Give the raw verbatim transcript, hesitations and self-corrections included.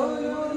Oh, no.